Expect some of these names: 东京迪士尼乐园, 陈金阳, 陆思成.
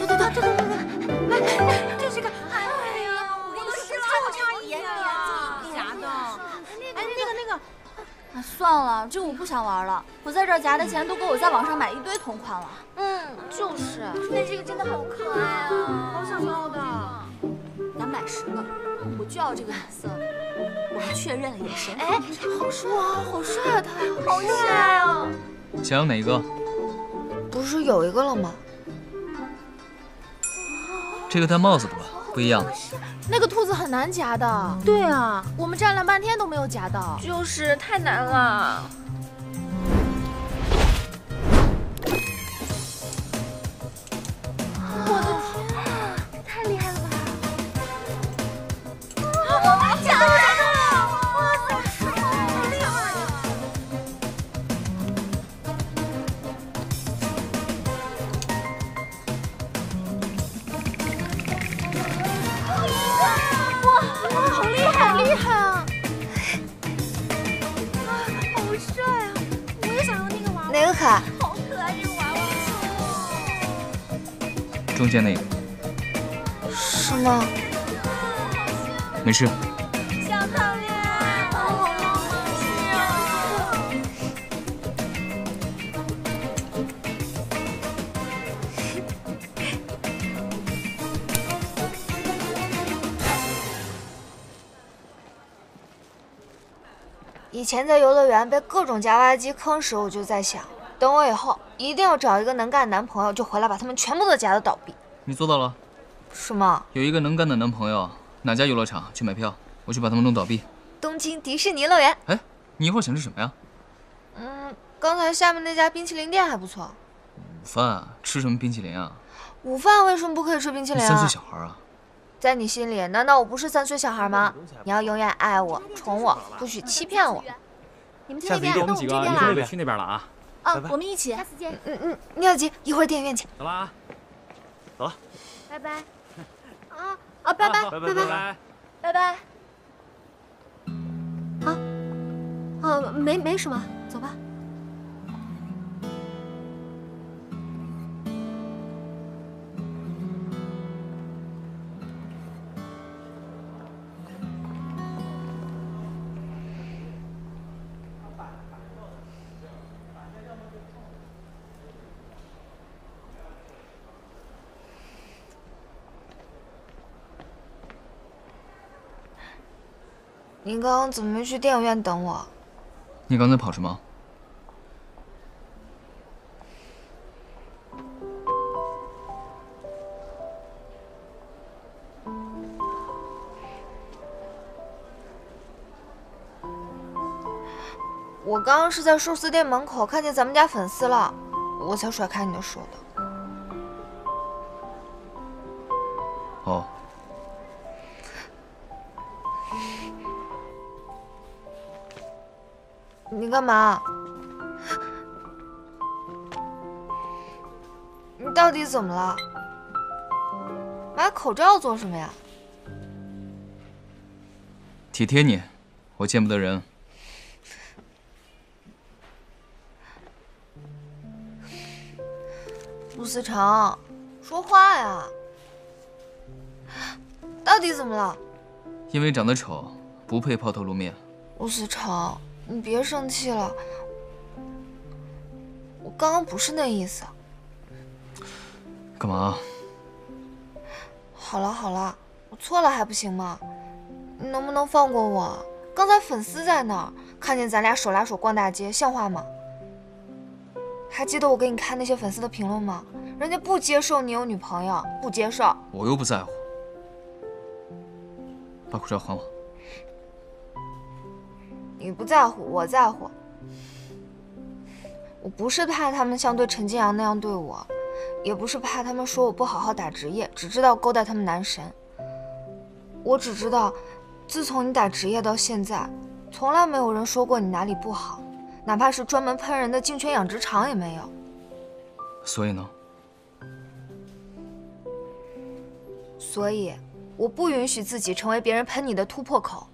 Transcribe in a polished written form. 走走走走走走，哎，就这个，哎呀，我都失望差一点点，这啥的？哎，那个，算了，这我不想玩了。我在这夹的钱都够我在网上买一堆同款了。嗯，就是。那这个真的好可爱啊，好想要的。咱买10个，我就要这个颜色。 我还确认了眼神，哎，好帅啊，好帅啊，他好帅啊！想要哪个？不是有一个了吗？这个戴帽子不吧，不一样。那个兔子很难夹的。对啊，我们站了半天都没有夹到，就是太难了。我的天啊，这太厉害了吧！我们夹了。 好可爱，这个娃娃。中间那个。是吗？没事。小胖脸，好好以前在游乐园被各种夹娃娃机坑时，我就在想。 等我以后一定要找一个能干的男朋友，就回来把他们全部都夹得倒闭。你做到了，是吗？有一个能干的男朋友，哪家游乐场去买票？我去把他们弄倒闭。东京迪士尼乐园。哎，你一会儿想吃什么呀？嗯，刚才下面那家冰淇淋店还不错。午饭吃什么冰淇淋啊？午饭为什么不可以吃冰淇淋啊？3岁小孩啊！在你心里，难道我不是3岁小孩吗？你要永远爱我、宠我，不许欺骗我。你们去那边，那我们这边啦。去那边了啊！ 哦，我们一起，下次见。你要急，一会儿电影院去。走了啊，走了，拜拜。啊，拜拜，拜拜，拜拜。啊，哦，没什么，走吧。你刚刚怎么没去电影院等我？你刚才跑什么？我刚刚是在寿司店门口看见咱们家粉丝了，我才甩开你的手的。哦。 你干嘛？你到底怎么了？买口罩做什么呀？体贴你，我见不得人。陆思成，说话呀！到底怎么了？因为长得丑，不配抛头露面。陆思成。 你别生气了，我刚刚不是那意思。干嘛？好了，我错了还不行吗？你能不能放过我？刚才粉丝在那儿看见咱俩手拉手逛大街，像话吗？还记得我给你看那些粉丝的评论吗？人家不接受你有女朋友，不接受。我又不在乎。把口罩还我。 你不在乎，我在乎。我不是怕他们像对陈金阳那样对我，也不是怕他们说我不好好打职业，只知道勾搭他们男神。我只知道，自从你打职业到现在，从来没有人说过你哪里不好，哪怕是专门喷人的竞圈养殖场也没有。所以呢？所以，我不允许自己成为别人喷你的突破口。